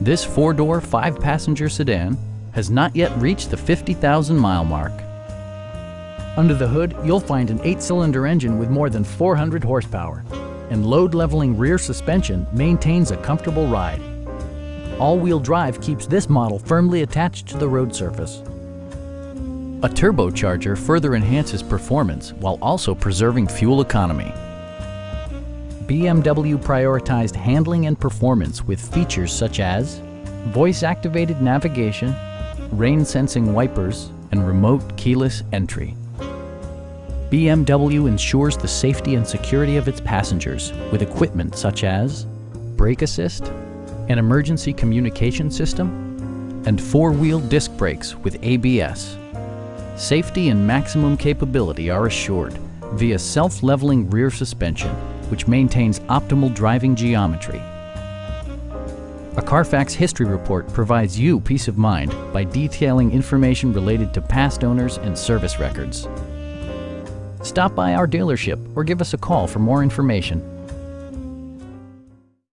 This four-door, five-passenger sedan has not yet reached the 50,000-mile mark. Under the hood, you'll find an 8-cylinder engine with more than 400 horsepower, and load-leveling rear suspension maintains a comfortable ride. All-wheel drive keeps this model firmly attached to the road surface. A turbocharger further enhances performance while also preserving fuel economy. BMW prioritized handling and performance with features such as voice-activated navigation, rain-sensing wipers, and remote keyless entry. BMW ensures the safety and security of its passengers with equipment such as brake assist, an emergency communication system, and four-wheel disc brakes with ABS. Safety and maximum capability are assured via self-leveling rear suspension, which maintains optimal driving geometry. A Carfax history report provides you peace of mind by detailing information related to past owners and service records. Stop by our dealership or give us a call for more information.